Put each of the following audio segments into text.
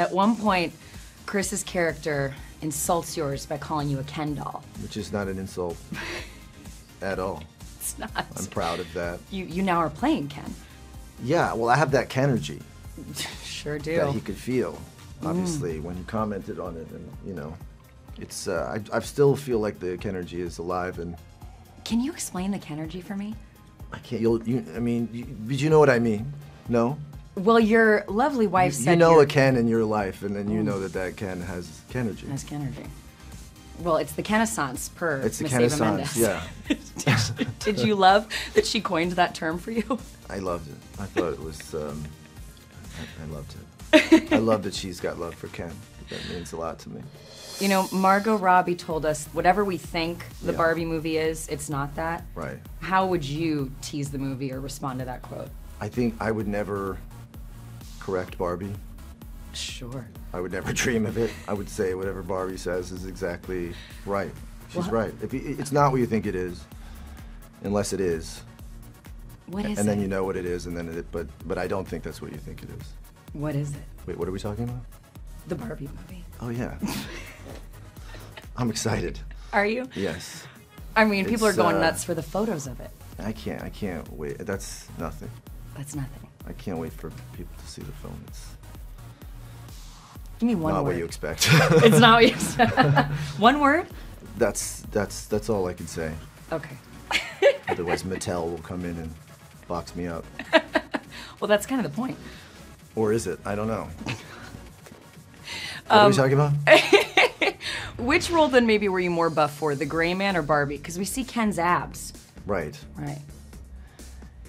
At one point, Chris's character insults yours by calling you a Ken doll. Which is not an insult at all. It's not. I'm proud of that. You now are playing Ken. Yeah, well, I have that Kenergy. Sure do. That he could feel, obviously, when you commented on it, and you know, it's. I still feel like the Kenergy is alive. And can you explain the Kenergy for me? I can't. Did you know what I mean? No. Well, your lovely wife said you know a Ken in your life, and then you know that Ken has Kenergy. Has Kenergy. Well, it's the Kenaissance per Miss Eva Mendes. Yeah. did you love that she coined that term for you? I loved it. I thought it was. I loved it. I love that she's got love for Ken. That means a lot to me. You know, Margot Robbie told us whatever we think the Barbie movie is, it's not that. Right. How would you tease the movie or respond to that quote? I think I would never correct Barbie. Sure. I would never dream of it. I would say whatever Barbie says is exactly right. She's right. If it's not what you think it is, unless it is. What is it? And then you know what it is, and then but I don't think that's what you think it is. What is it? Wait, what are we talking about? The Barbie movie. Oh yeah. I'm excited. Are you? Yes. I mean, people are going nuts for the photos of it. I can't wait. That's nothing. That's nothing. I can't wait for people to see the film. It's give me one word. Not what you expect. It's not what you expect. One word? That's all I can say. Okay. Otherwise, Mattel will come in and box me up. Well, that's kind of the point. Or is it? I don't know. What are we talking about? Which role then maybe were you more buff for, The Gray Man or Barbie? Because we see Ken's abs. Right. Right.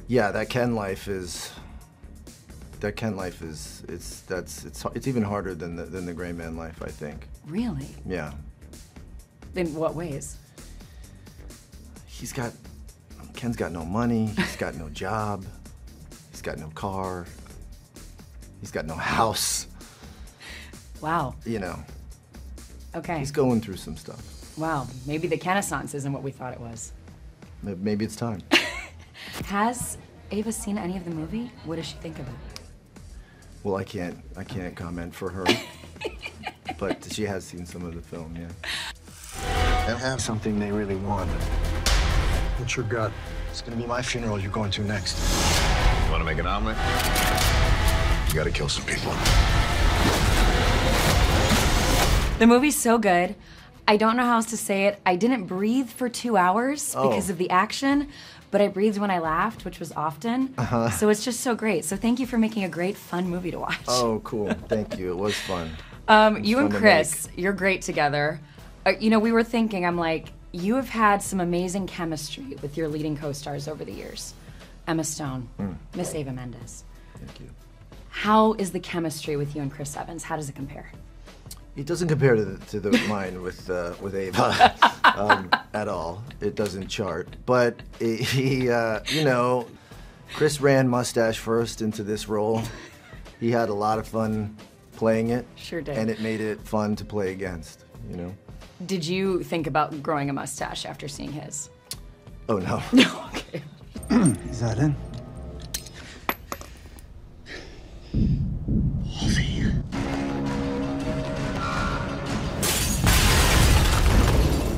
Yeah, that Ken life is it's even harder than the Gray Man life, I think. Really? Yeah. In what ways? Ken's got no money, he's got no job, he's got no car, he's got no house. Wow. You know. Okay. He's going through some stuff. Wow, maybe the Kenaissance isn't what we thought it was. Maybe it's time. Has Eva seen any of the movie? What does she think of it? Well, I can't comment for her, but she has seen some of the film, yeah. They'll have something they really want. What's your gut? It's gonna be my funeral you're going to next. You wanna make an omelet? You gotta kill some people. The movie's so good. I don't know how else to say it. I didn't breathe for 2 hours because of the action, but I breathed when I laughed, which was often. Uh-huh. So it's just so great. So thank you for making a great, fun movie to watch. Oh, cool. Thank you. It was fun. It was you and Chris, you're great together. You know, we were thinking, I'm like, you have had some amazing chemistry with your leading co-stars over the years. Emma Stone, Miss Eva Mendes. Thank you. How is the chemistry with you and Chris Evans? How does it compare? It doesn't compare to mine with Eva at all. It doesn't chart. But you know, Chris ran mustache first into this role. He had a lot of fun playing it. Sure did. And it made it fun to play against, you know? Did you think about growing a mustache after seeing his? Oh, no. No, okay. Is that it? Wolfie.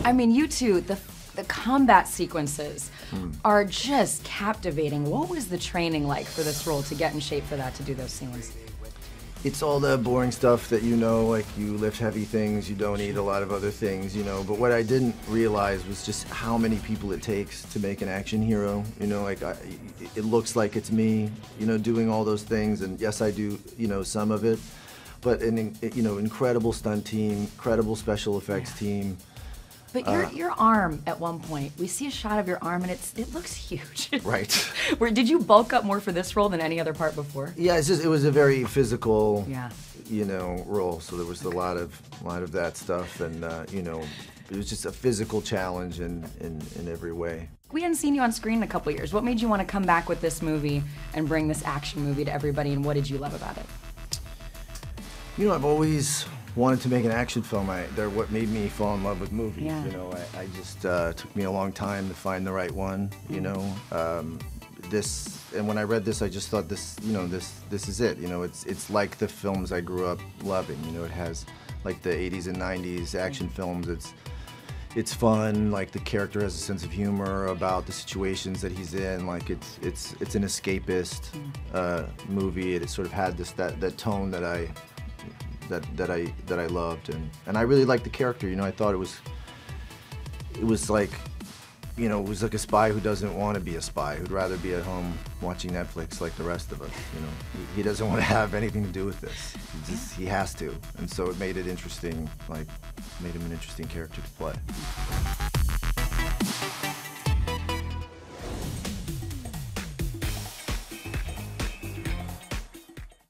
I mean, you two, the combat sequences are just captivating. What was the training like for this role to get in shape for that, to do those scenes? It's all the boring stuff that you know, like you lift heavy things, you don't eat a lot of other things, you know, but what I didn't realize was just how many people it takes to make an action hero, you know, like it looks like it's me, you know, doing all those things, and yes, I do, you know, some of it, but an, you know, incredible stunt team, incredible special effects team. But your arm at one point, we see a shot of your arm and it looks huge. Right. Where did you bulk up more for this role than any other part before? Yeah, it's just, it was a very physical, you know, role. So there was a lot of that stuff, and you know, it was just a physical challenge in every way. We hadn't seen you on screen in a couple of years. What made you want to come back with this movie and bring this action movie to everybody, and what did you love about it? You know, I've always wanted to make an action film. They're what made me fall in love with movies. Yeah. You know, I just took me a long time to find the right one. You know, this, and when I read this, I just thought this, you know, this is it. You know, it's like the films I grew up loving. You know, it has like the 80s and 90s action films. It's fun. Like the character has a sense of humor about the situations that he's in. Like it's an escapist movie. It sort of had this that tone that I loved, and I really liked the character. You know, I thought it was like, you know, it was like a spy who doesn't want to be a spy, who'd rather be at home watching Netflix like the rest of us. You know, he doesn't want to have anything to do with this. He has to, and so it made him an interesting character to play.